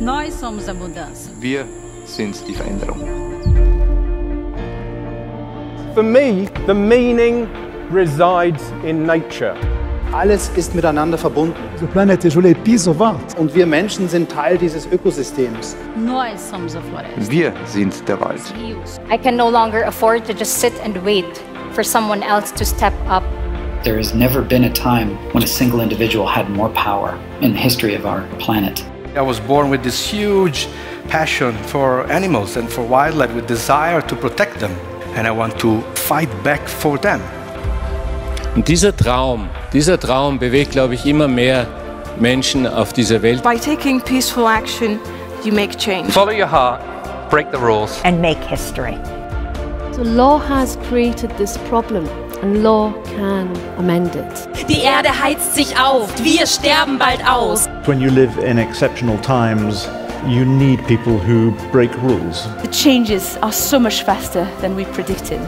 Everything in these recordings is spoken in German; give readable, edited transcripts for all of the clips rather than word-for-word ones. Nós somos a mudança. Wir sind die Veränderung. For me, the meaning resides in nature. Alles ist miteinander verbunden. The planet is really a piece of art. Und wir Menschen sind Teil dieses Ökosystems. Nós somos a floresta. Wir sind der Wald. I can no longer afford to just sit and wait for someone else to step up. There has never been a time when a single individual had more power in the history of our planet. I was born with this huge passion for animals and for wildlife, with desire to protect them, and I want to fight back for them. Und dieser Traum bewegt, glaube ich, immer mehr Menschen auf dieser Welt. By taking peaceful action, you make change. Follow your heart, break the rules, and make history. So law has created this problem. And law can amend it. Die Erde heizt sich auf. Wir sterben bald aus. When you live in exceptional times, you need people who break rules. The changes are so much faster than we predicted.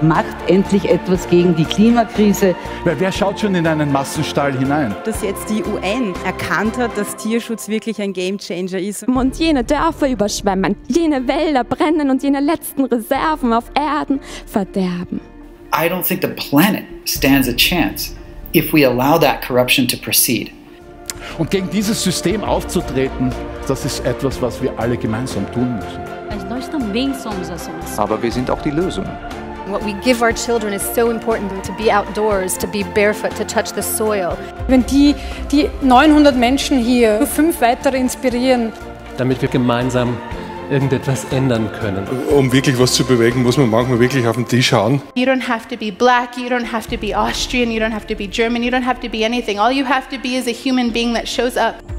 Macht endlich etwas gegen die Klimakrise. Wer schaut schon in einen Massenstall hinein? Dass jetzt die UN erkannt hat, dass Tierschutz wirklich ein Gamechanger ist. Und jene Dörfer überschwemmen, jene Wälder brennen und jene letzten Reserven auf Erden verderben. I don't think the planet stands a chance if we allow that corruption to proceed. Und gegen dieses System aufzutreten, das ist etwas, was wir alle gemeinsam tun müssen. Aber wir sind auch die Lösung. What we give our children is so important, to be outdoors, to be barefoot, to touch the soil. Wenn die 900 Menschen hier 5 weitere inspirieren, damit wir gemeinsam irgendetwas ändern können. Um wirklich was zu bewegen, muss man manchmal wirklich auf den Tisch schauen. You don't have to be black, you don't have to be Austrian, you don't have to be German, you don't have to be anything. All you have to be is a human being that shows up.